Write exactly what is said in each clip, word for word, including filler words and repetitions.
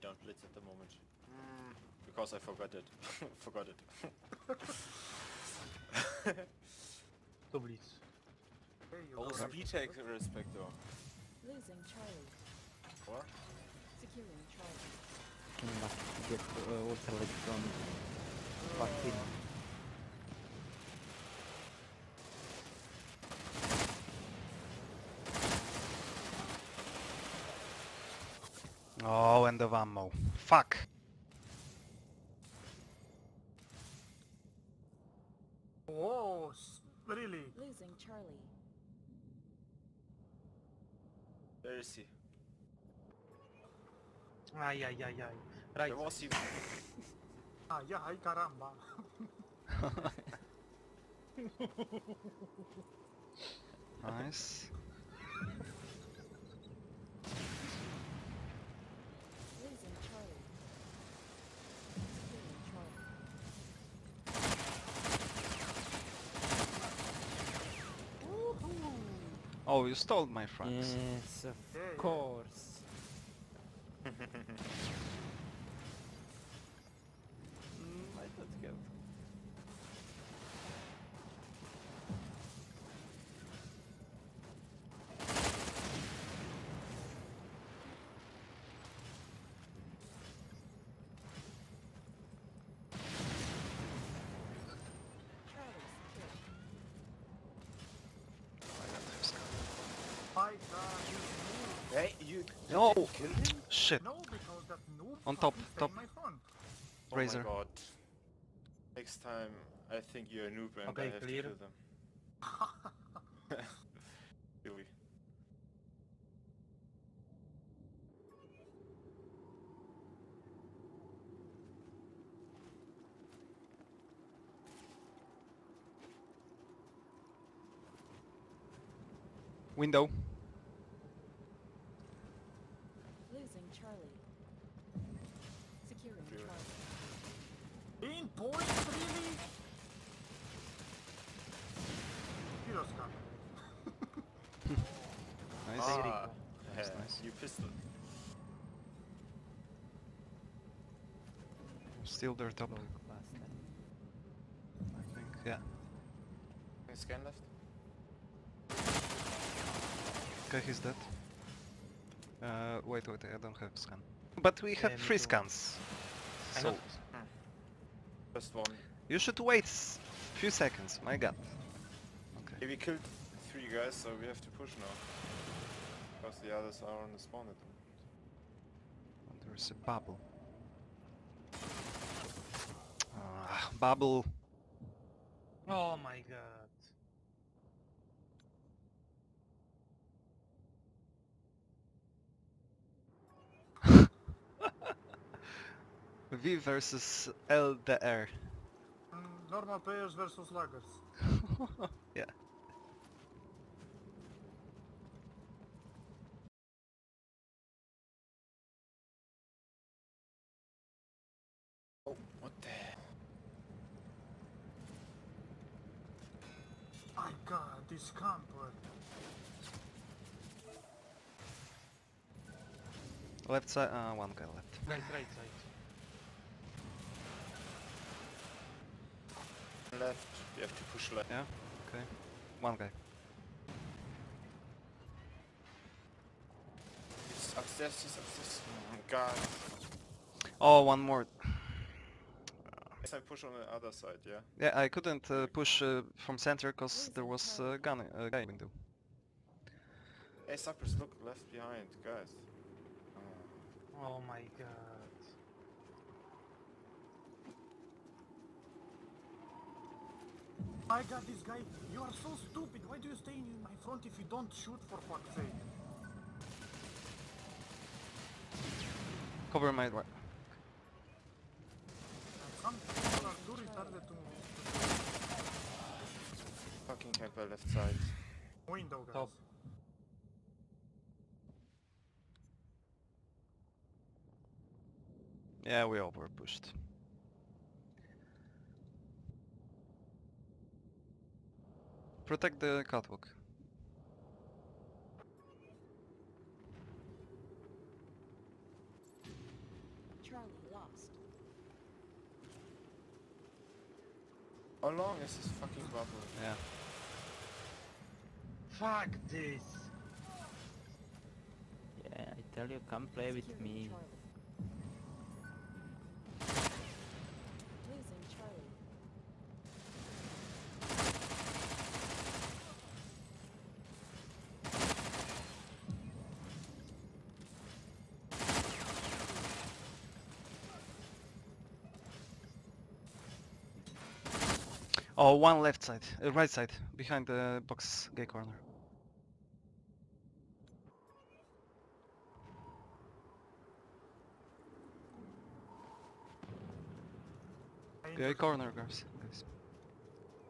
don't blitz at the moment. Mm. Because I forgot it. forgot it. Don't blitz. Hey, oh, speed take respector. Losing Charlie. Or? Securing Charlie. Must get uh, water like from Bucky. Oh, and the ammo. Fuck! Whoa, really? Losing Charlie. Where is he? Ay, ay, ay, ay. Right. Where was he? Ay, ay, caramba. Nice. Oh, you stole my franks. Yes, of yeah, course. Yeah. mm, I don't get. Hey, you no! Kill him? Shit! No, because that noob on top, top. My phone. Oh Razor. My god. Next time, I think you're a noob and okay, I have clear. to kill them. Really. Window. Charlie. Securing Charlie. In point, really? Heroes coming. Nice. Ah, that's yeah, nice. You pistol. Still their top. I think, yeah. Can you scan left? Okay, he's dead. Uh, wait, wait, I don't have scan. But we have yeah, three scans. I so... Know. Just one. You should wait a few seconds, my god. Okay. Yeah, we killed three guys, so we have to push now. Because the others are on the spawn at the moment. There is a bubble. Uh, bubble. Oh my god. V versus L D R. Mm, normal players versus laggers. Yeah. Oh, what the? My god, this camper. Left side, uh, one guy left. Right, right side. Left, you have to push left. Yeah, okay. One guy. He's upstairs, he's upstairs. Oh my god. Oh, one more. Yes, I push on the other side, yeah? Yeah, I couldn't uh, push uh, from center because there was a uh, gun uh, guy window. Hey, Suppers, look left behind, guys. Oh, oh my god. I got this guy, you are so stupid, why do you stay in my front if you don't shoot for fuck's sake? Cover my right. Some people are too retarded to move. Fucking camper left side. Window guys. Top. Yeah, we all were pushed. Protect the catwalk. How long is this fucking bubble? Yeah. Fuck this! Yeah, I tell you, come play with me. Oh, one left side, uh, right side, behind the box, gay corner. Gay corner, guys.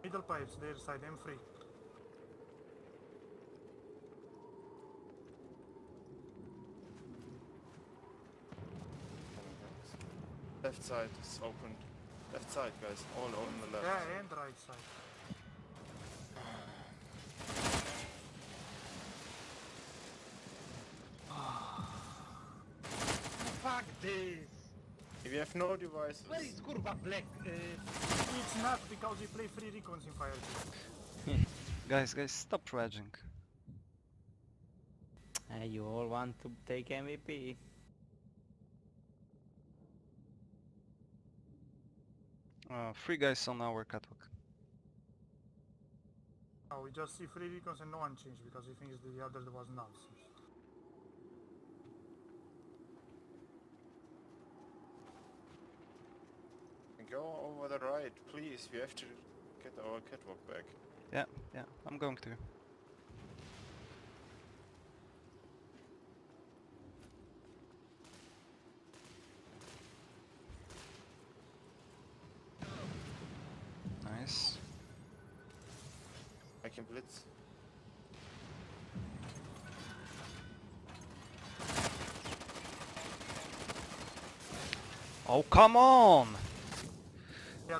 Middle pipes, their side, I'm free. Left side is open. Left side, guys, all on the left. Yeah, and right side. Fuck this! If you have no devices... Where is Kurva Black? Uh, it's not because we play free recons in fire. Guys, guys, stop traging. Uh, you all want to take M V P? Uh, three guys on our catwalk. Oh, we just see three recons and no one changed because he thinks the other was nonsense. Go over the right, please. We have to get our catwalk back. Yeah, yeah, I'm going to. I can blitz. Oh, come on!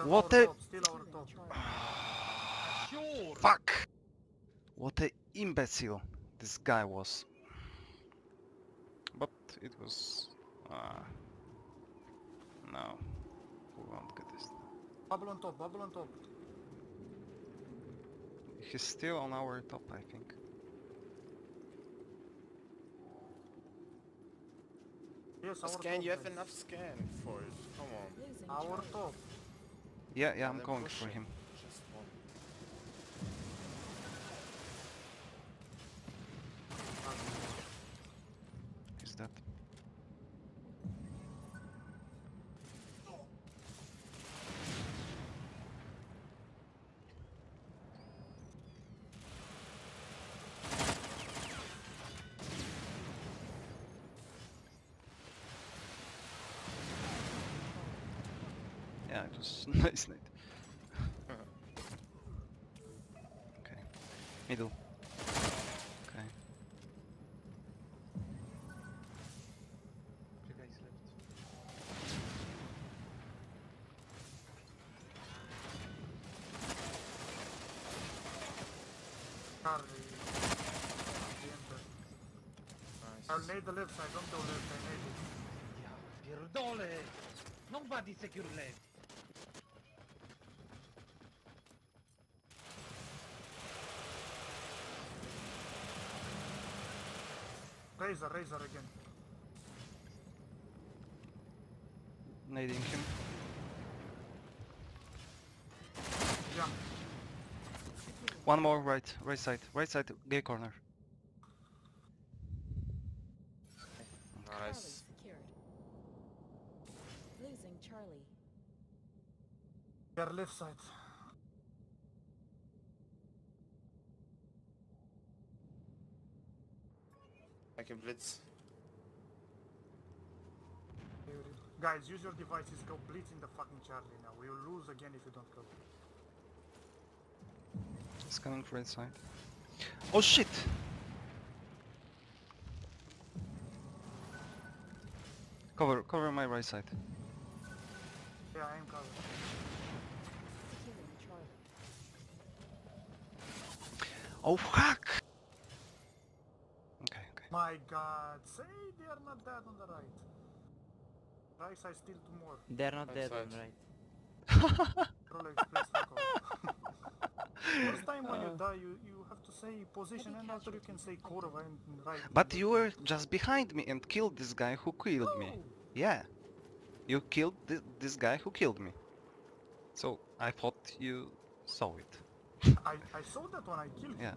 What a... Fuck! What a imbecile this guy was. But it was... Uh, no. We won't get this. Bubble on top, bubble on top. He's still on our top, I think. Yes, our scan, top, you have guys. Enough scan for it, come on. Our top. Yeah, yeah, I'm going for him. Is that? Yeah, it was nice night. Okay. Middle. Okay. Two guys left. Nice. I made the left side, don't go left, I made it. Yeah, Virdole! Nobody secure left! Razor, razor again. Nading him. Yeah. One more right, right side, right side, gay corner. Okay. Nice. Losing Charlie. Their left side. I can blitz. Guys, use your devices, go blitz in the fucking Charlie now. We will lose again if you don't go. It's coming from inside. Oh shit! Cover, cover my right side. Yeah, I am covered. Oh fuck! My god, say they are not dead on the right. Right side still two more. They are not right dead side. On the right. Rolex, please fuck off. First time when you die, you, you have to say position, and after you can say kurva and right. But you were just behind me and killed this guy who killed me. Yeah. You killed th this guy who killed me. So, I thought you saw it. I, I saw that when I killed him. Yeah.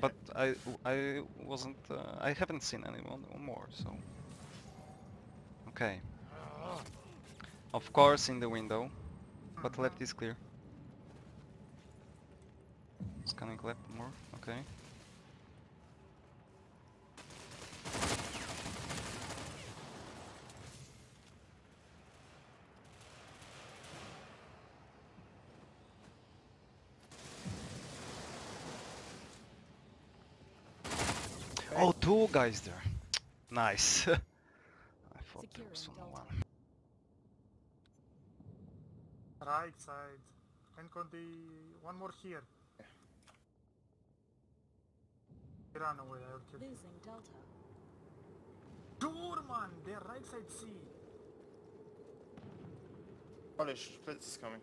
But I, I wasn't, uh, I haven't seen anyone more, so... Okay. Of course in the window, but left is clear. Scanning left more, okay. Oh, two guys there. Nice. I thought there was only one. Right side. And on the one more here. They ran away, I'll kill you. Losing Delta. Sure, man! They're right side C. Polish, Blitz is coming.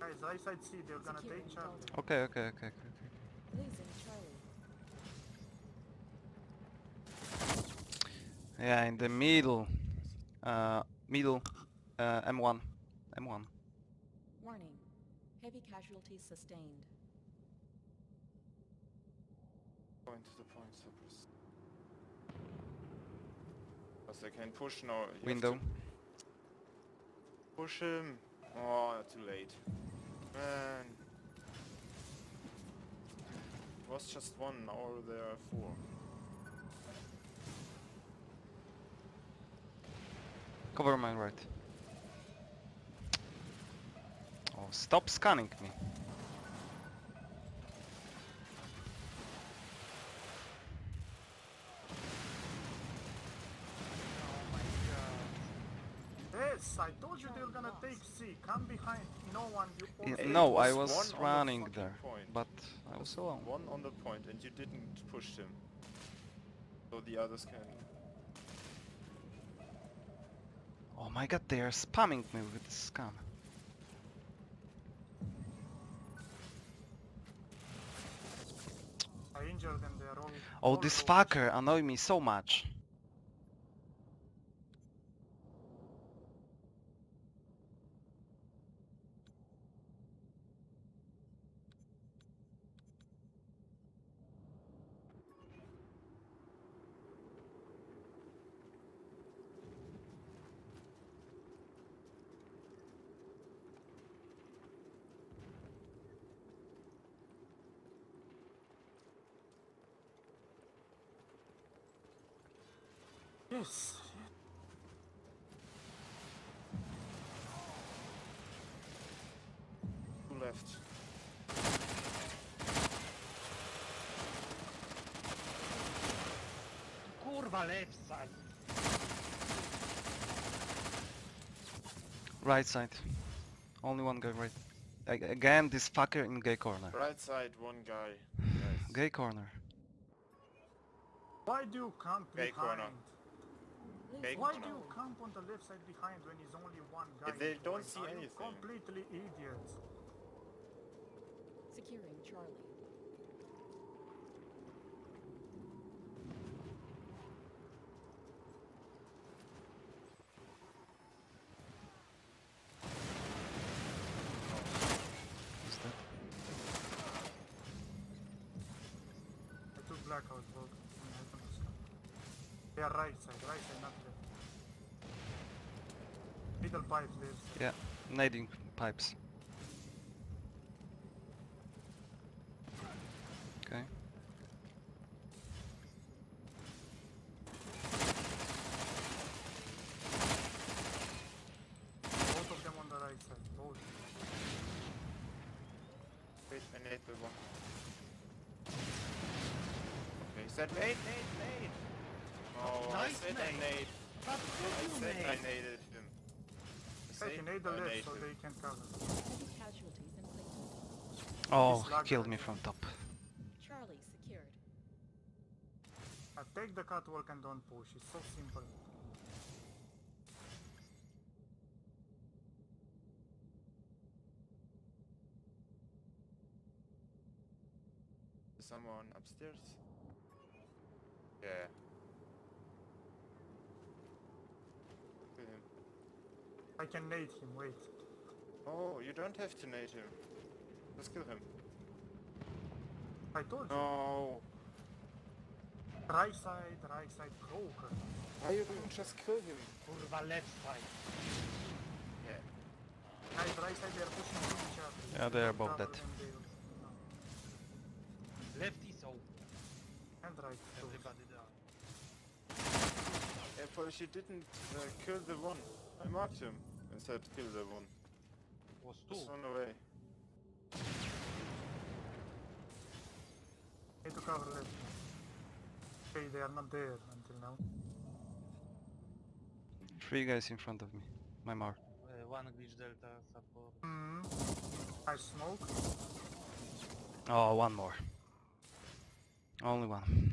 Guys, right side C, they're gonna Securing take Charlie. Okay, okay, okay, okay, okay. Losing Charlie. Yeah, in the middle, uh, middle, uh, M one, M one. Warning, heavy casualties sustained. Point to the point, Cypress. Because they can push now. You window. Push him. Oh, too late. Man. It was just one, now there are four. Cover my right. Oh, stop scanning me. Oh my god. Yes, I told you they were gonna take C. Come behind. No one. You no, I was running there, point. But I was alone. One on the point and you didn't push him. So the others can... Oh my god, they are spamming me with this scan. I injured them, they are all... Oh, all this fucker annoyed me so much. Yes. Two left. Kurwa, left side. Right side. Only one guy right. Again, this fucker in gay corner. Right side, one guy. Nice. Gay corner. Why do you come behind? Gay corner. Why do you camp on the left side behind when there's only one guy? They don't see anything. You're completely idiots. Securing Charlie. What's that? I took blackout, bro. They are right side, right side, not left. Middle pipe lives. Yeah, nading pipes. Okay. Both of them on the right side, both. Wait, I need one. Okay, set nade, nade, nade. Oh, nice, I said nade. I nade. But I said nade. I naded him. I can aid the left so they can cover. Oh, he killed me from top. Charlie secured. I take the catwalk and don't push. It's so simple. someone upstairs? Yeah. Kill him. I can nade him, wait. Oh, you don't have to nade him. Just kill him. I told no. you. No. Right side, right side, broker. Why you didn't just kill him? Kurwa, left side. Yeah. Right side, they are pushing each other. Yeah, they are both dead. Left is out. And right. Everybody down. Yeah, Polish, you didn't uh, kill the one. I marked him and said kill the one. Was two. Just run away. Need to cover left. Okay, they are not there until now. Three guys in front of me. My mark. Uh, one glitch delta support. Mm. I smoke. Oh, one more. Only one.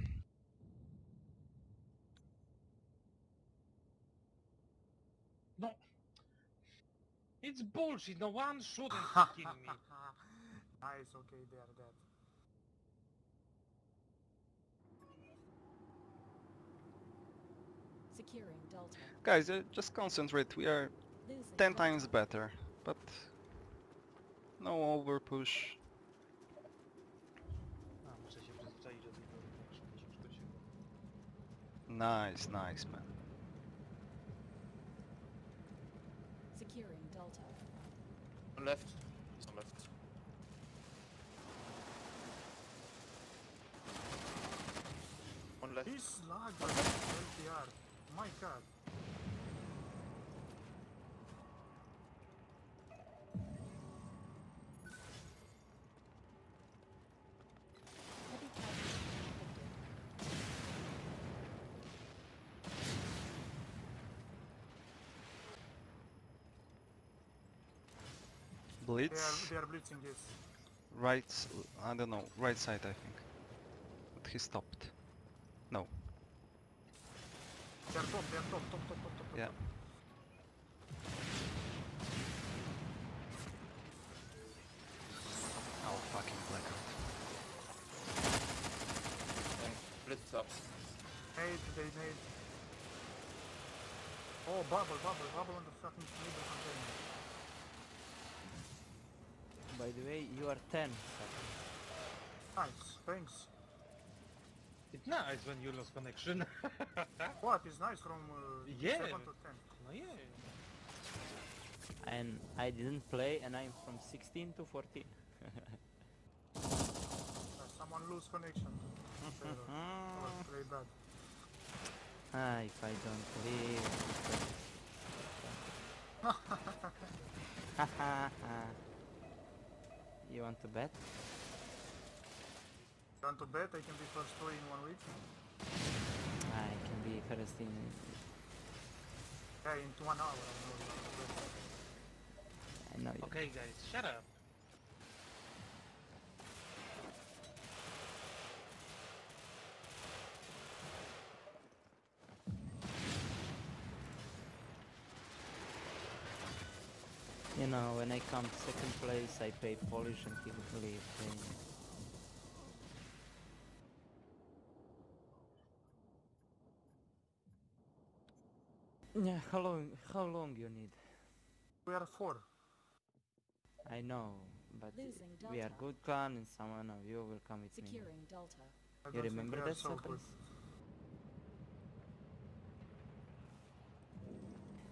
No. It's bullshit. No one shouldn't kill me. Nice. Okay, they are dead. Securing Delta. Guys, uh, just concentrate. We are ten times better, but no over push. Nice, nice, man. Securing Delta. On left. On left. On left. He's lagged by L T R. My god. Blitz. They are, they are blitzing, yes. Right, I don't know, right side I think. But he stopped. No. They are top, they are top, top, top, top, top. Yeah. Oh, fucking blackout. And blitz up. Nade, they nade. Oh, bubble, bubble, bubble on the fucking middle container. By the way, you are ten. Nice, thanks. It's nice when you lose connection. What? It's nice from uh, yeah. seven to ten. No, yeah. And I didn't play and I'm from sixteen to fourteen. uh, someone lose connection. That's very bad. Ah, if I don't leave. You want to bet? You want to bet? I can be first two in one week. I can be first in... Yeah, in one hour. I know you. Okay guys, shut up! You know, when I come second place, I pay Polish and he would leave. And... Yeah, how long, how long you need? We are four. I know, but we are good clan and someone of you will come with Securing me. Delta. You remember that so surprise?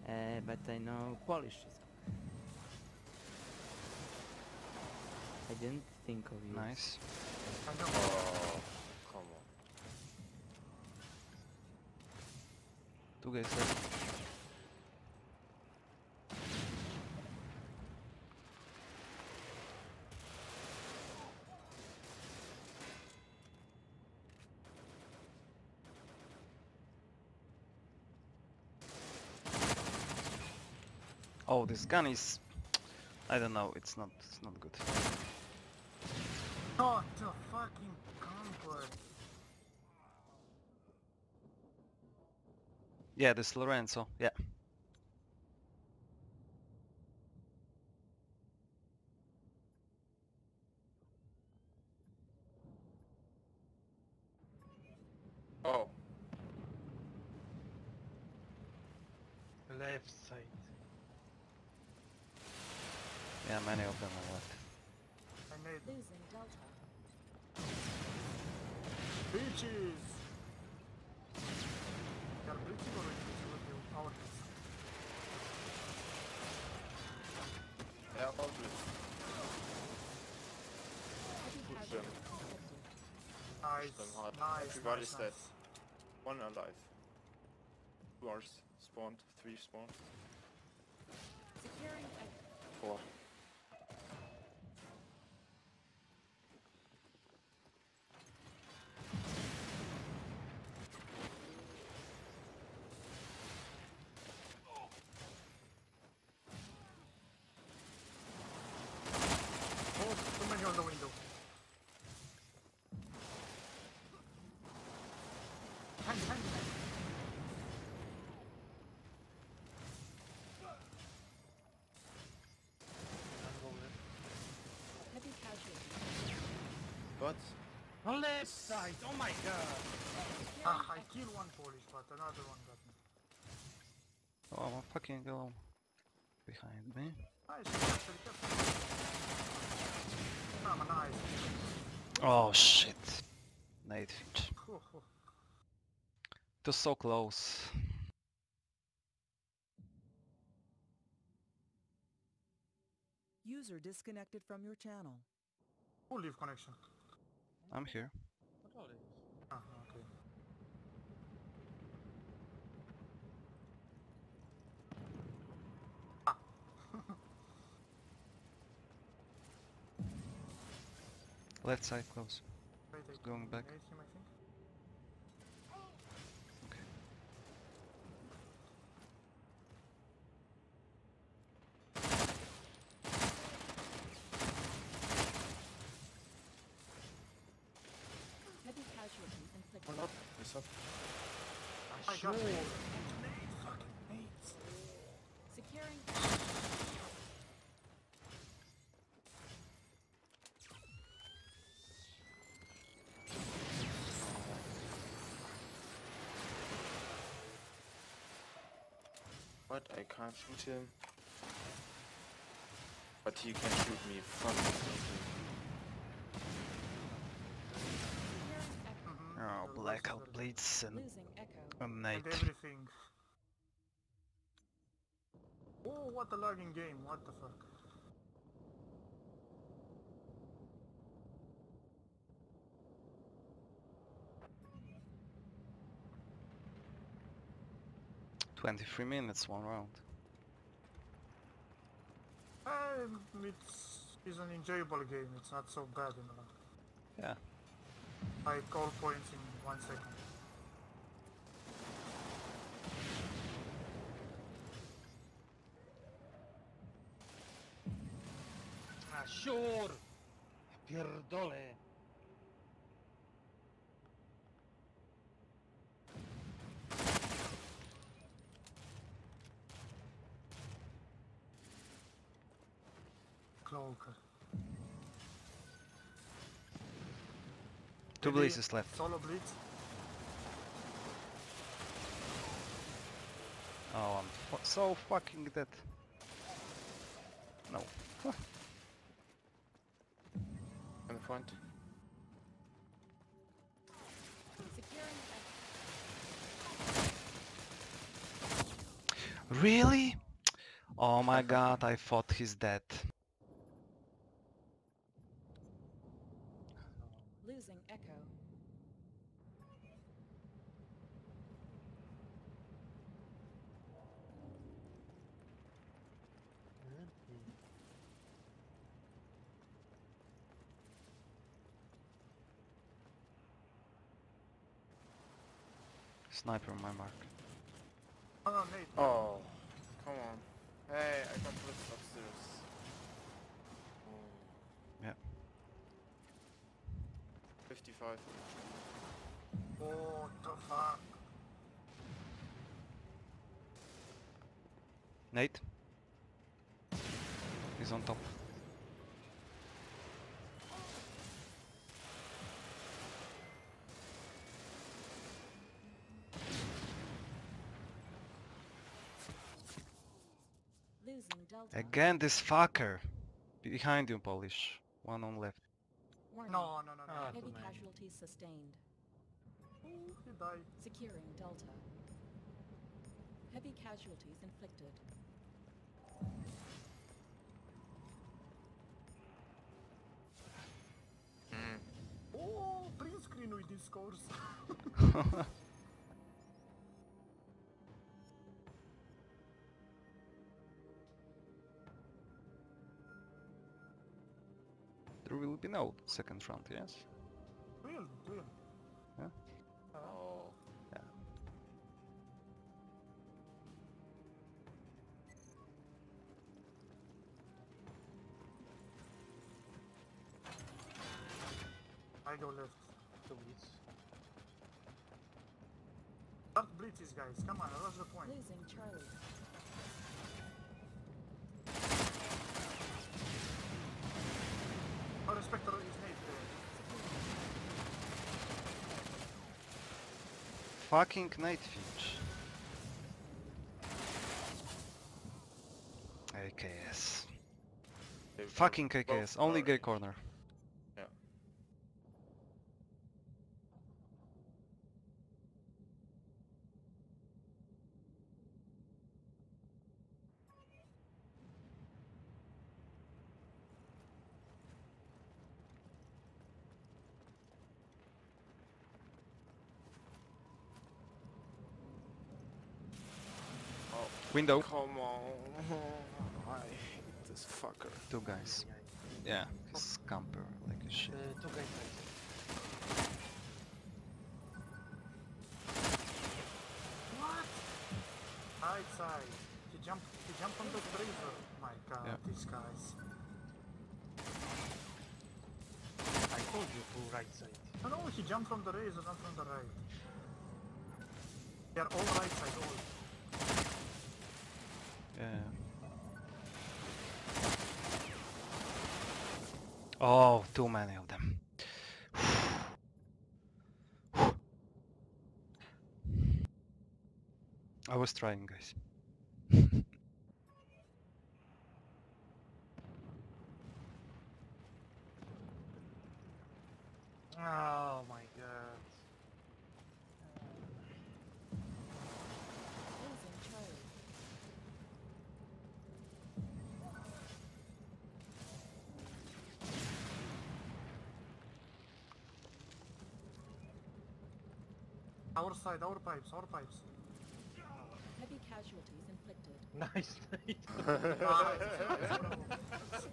Uh, but I know Polish is good. I didn't think of you. Nice. Oh, come on. Two guys left. Oh, this gun is... I don't know, it's not, it's not good. What a fucking comfort. Yeah, this Lorenzo, yeah. Oh. Left side. Yeah, many of them are left. I made losing Delta. Beaches! They are breaching or breaching our heads? They are all breaching. Push them. Nice, them hard. Nice, Everybody's nice, dead. Nice. One alive. Two are spawned, three spawned. Securing a... Four. Too many on the window. Hang, hang, hang. Heavy casualty. What? On left side! Oh my god! Ah, I killed one Polish, but another one got me. Oh, I'm a fucking go behind me. Oh shit. Nade finch. It was so close. User disconnected from your channel. Who leave connection? I'm here. What are they? Ah, okay. Left side close. Wait, wait, going back. Him, I think. Okay. Heavy casualty inflicted. One up. It's up. I sure. Fucking mates. Securing. What? I can't shoot him. But he can shoot me from mm-hmm. Oh, blackout blades and a night. And everything. Oh, what a lagging game, what the fuck. twenty-three minutes, one round. Um, it's, it's an enjoyable game, it's not so bad in the round. Yeah. I call points in one second. Ah, sure! Pierdole! Two blazes left. Solo blitz. Oh, I'm fu so fucking dead. No. In the front. Really? Oh my god, I thought he's dead. Echo. Sniper on my mark. Oh, no, Nate. Oh, come on. Hey, I got blitzed upstairs. Oh. Yeah. fifty-five. What the fuck? Nate? He's on top. Again, this fucker. Behind you, Polish. One on left. Warning. No, no, no, no. Ah, heavy casualties sustained. He died. Securing Delta. Heavy casualties inflicted. Mm. Oh, print screen with discourse. There will be no second round, yes? Will, will. Yeah? Oh. Yeah. I go left. The blitz. Don't blitz these guys, come on, what's the point? Losing Charlie. Spectre is made there. Fucking night finch. A K S. They're Fucking A K S. Only gay corner. Yeah. Window. Come on, I hate this fucker. Two guys. Yeah, scamper like a shit. Uh, two guys. What? Right side. He jumped. He jumped on the river. My God, yeah. These guys. I told you to right side. No, no, he jumped from the razor, not from the right. They are all right side, all. Yeah. Oh, too many of them. I was trying, guys. Oh my God. Our side, our pipes, our pipes. Heavy casualties inflicted. Nice, nice.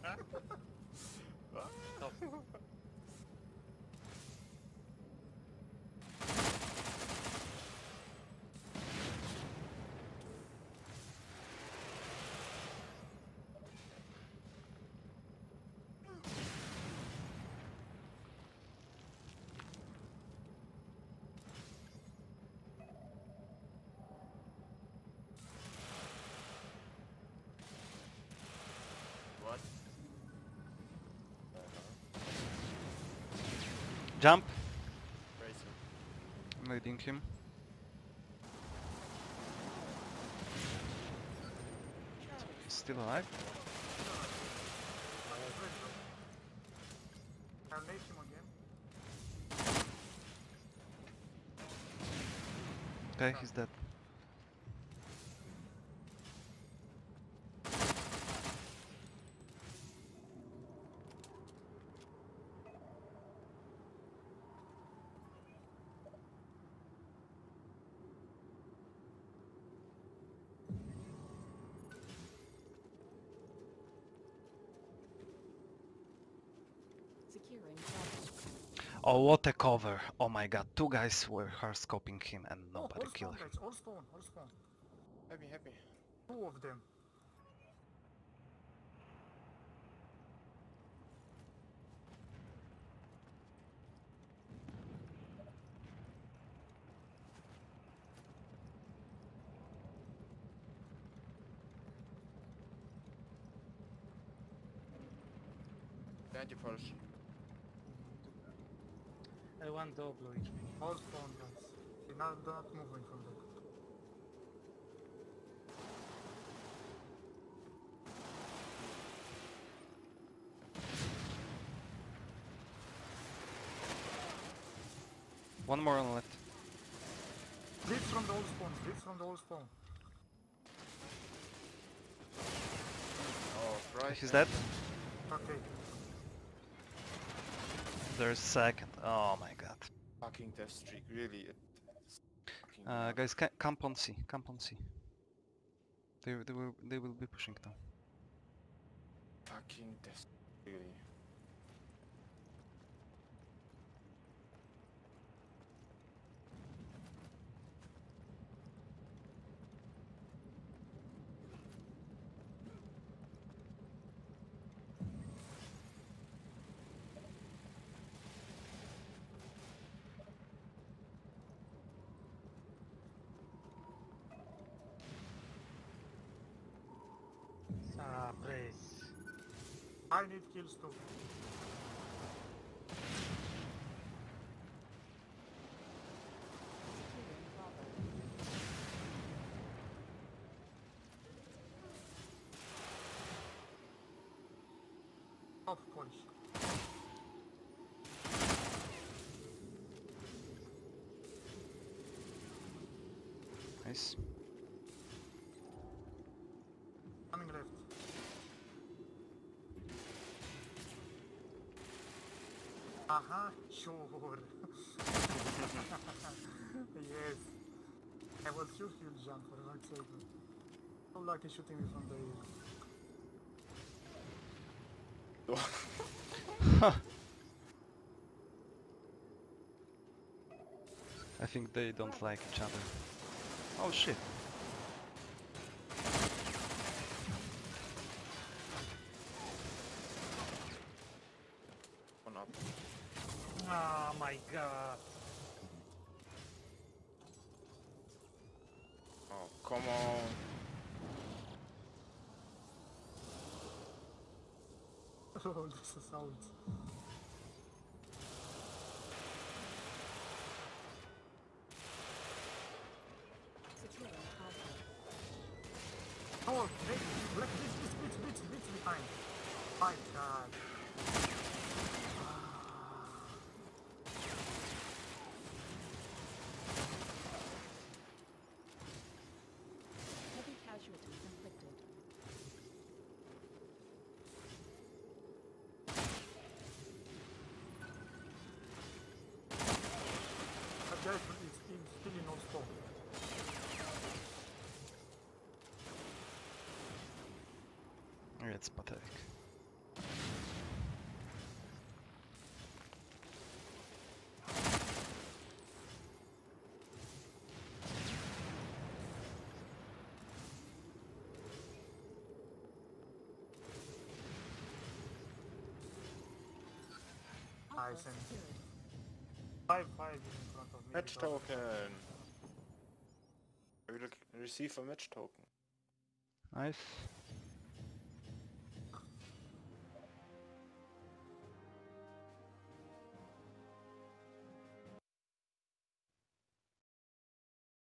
Jump! I'm leading him. He's still alive. I'll lead him again. Okay, he's dead. Oh, what a cover! Oh my God, two guys were hard scoping him and nobody oh, killed him. Guys, all spawn, all spawn. Happy, happy. Two of them. Thank you, Polish. I want double H P. All spawn guys. They're not, they're not moving from there. One more on left. Blitz from the old spawn, blitz from the old spawn. Oh, right. He's dead. Okay. There's second. Oh my god. Fucking death streak, really. Uh, guys, ca camp on C, camp on C. They, they, will, they will be pushing now. Fucking death streak, really. Ah, please. I need kills too. Of course. Nice. Aha, sure. Yes. I was sure he'll jump for an example. So lucky shooting me from the ear. I think they don't like each other. Oh shit. Oh my god. Oh, come on. Oh, this is out. Oh, black, black, bitch, bitch, bitch, bitch, behind. My god. It's pathetic. I sent five five in front of me. Match token. I will receive a match token. Nice.